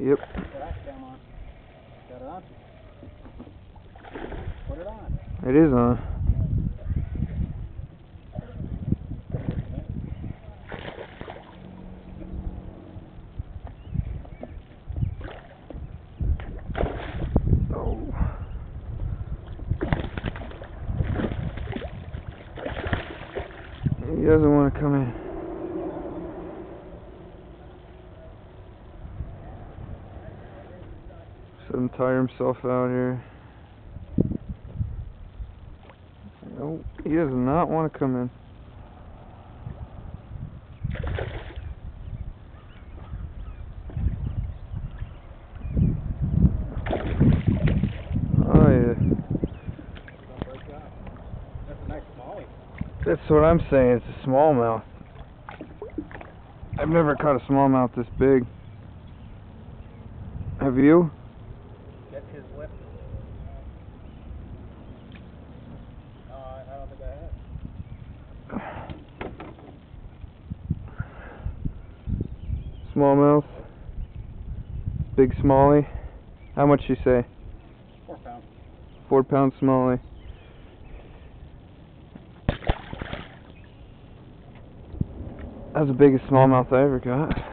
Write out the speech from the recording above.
Yep. Got it on. Put it on. It is on. He doesn't want to come in. Just let him tire himself out here. Nope, he does not want to come in. Oh yeah. That's a nice molly. That's what I'm saying, it's a smallmouth. I've never caught a smallmouth this big. Have you? That's his lip. I don't think I have. Smallmouth. Big smallie. How much you say? 4 pounds. 4 pound smallie. That's the biggest smallmouth I ever got.